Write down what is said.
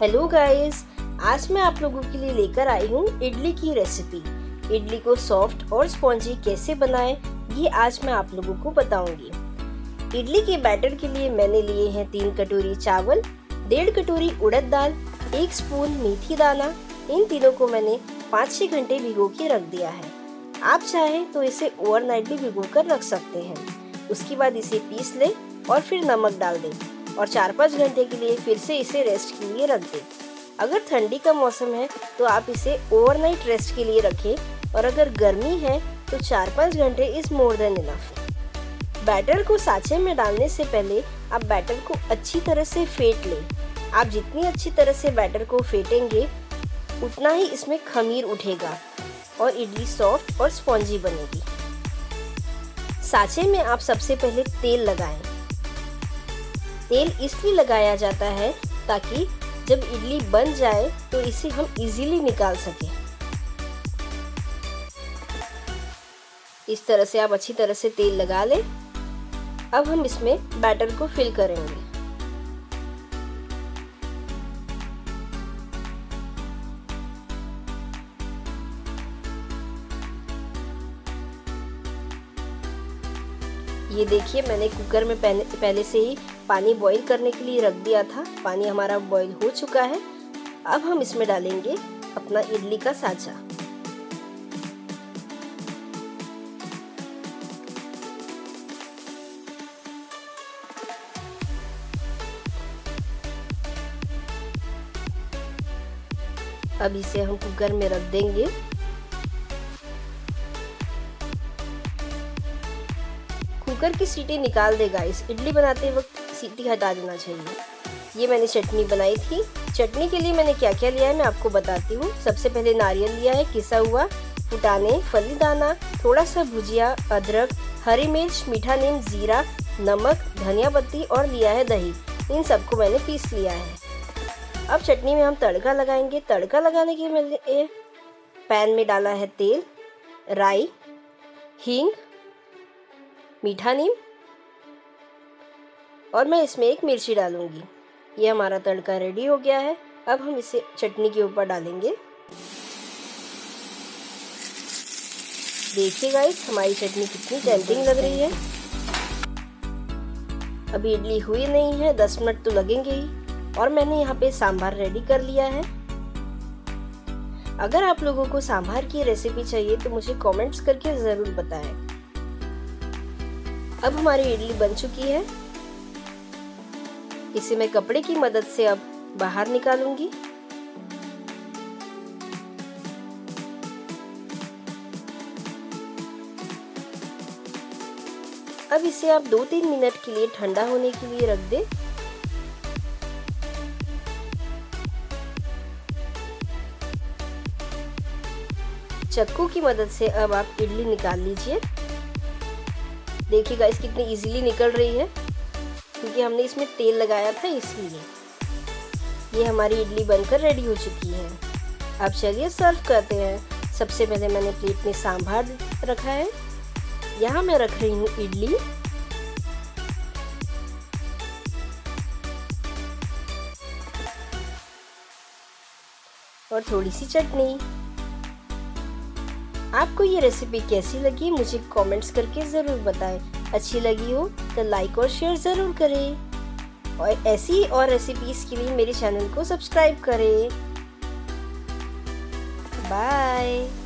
Hello guys, आज मैं आप लोगों के लिए लेकर आई हूँ इडली की रेसिपी। इडली को सॉफ्ट और स्पॉन्जी कैसे बनाएं ये आज मैं आप लोगों को बताऊंगी। इडली के बैटर के लिए मैंने लिए हैं 3 कटोरी चावल, 1.5 कटोरी उड़द दाल, 1 स्पून मेथी दाना। इन तीनों को मैंने 5-6 घंटे भिगो के रख दिया है। आप चाहें तो इसे ओवरनाइट भी भिगो कर रख सकते हैं। उसके बाद इसे पीस लें और फिर नमक डाल दें और 4-5 घंटे के लिए फिर से इसे रेस्ट के लिए रख दें। अगर ठंडी का मौसम है तो आप इसे ओवरनाइट रेस्ट के लिए रखें और अगर गर्मी है तो 4-5 घंटे is more than enough. Batter को साँचे में डालने से पहले आप बैटर को अच्छी तरह से फेंट लें। आप जितनी अच्छी तरह से बैटर को फेंटेंगे उतना ही इसमें खमीर उठेगा और इडली सॉफ्ट और स्पॉन्जी बनेगी। साँचे में आप सबसे पहले तेल लगाएं। तेल इसलिए लगाया जाता है ताकि जब इडली बन जाए तो इसे हम इजीली निकाल सकें। इस तरह से आप अच्छी तरह से तेल लगा लें। अब हम इसमें बैटर को फिल करेंगे। ये देखिए, मैंने कुकर में पहले से ही पानी बॉईल करने के लिए रख दिया था। पानी हमारा बॉईल हो चुका है। अब हम इसमें डालेंगे अपना इडली का साँचा। अब इसे हम कुकर में रख देंगे। कुकर की सीटी निकाल देगा। इस इडली बनाते वक्त सीटी हटा देना चाहिए। ये मैंने चटनी बनाई थी। चटनी के लिए मैंने क्या क्या लिया है मैं आपको बताती हूँ। सबसे पहले नारियल लिया है किसा हुआ, फुटाने, फली दाना, थोड़ा सा भुजिया, अदरक, हरी मिर्च, मीठा नीम, जीरा, नमक, धनिया पत्ती और लिया है दही। इन सबको मैंने पीस लिया है। अब चटनी में हम तड़का लगाएंगे। तड़का लगाने के लिए पैन में डाला है तेल, राई, हींग, मीठा नीम और मैं इसमें 1 मिर्ची डालूंगी। ये हमारा तड़का रेडी हो गया है। अब हम इसे चटनी के ऊपर डालेंगे। देखिए गाइस, हमारी चटनी कितनी टेम्पटिंग लग रही है। अभी इडली हुई नहीं है, 10 मिनट तो लगेंगे ही। और मैंने यहाँ पे सांभर रेडी कर लिया है। अगर आप लोगों को सांभर की रेसिपी चाहिए तो मुझे कमेंट्स करके ज़रूर बताएं। अब हमारी इडली बन चुकी है। इसे मैं कपड़े की मदद से अब बाहर निकालूंगी। अब इसे आप 2-3 मिनट के लिए ठंडा होने के लिए रख दें। चक्कू की मदद से अब आप इडली निकाल लीजिए। देखिए गाइस, कितनी इजीली निकल रही है क्योंकि हमने इसमें तेल लगाया था इसलिए। ये हमारी इडली बनकर रेडी हो चुकी है। अब चलिए सर्व करते हैं। सबसे पहले मैंने प्लेट में सांभर रखा है। यहाँ मैं रख रही हूँ इडली। और थोड़ी सी चटनी। आपको ये रेसिपी कैसी लगी मुझे कमेंट्स करके ज़रूर बताएं। अच्छी लगी हो तो लाइक और शेयर ज़रूर करें और ऐसी और रेसिपीज़ के लिए मेरे चैनल को सब्सक्राइब करें। बाय।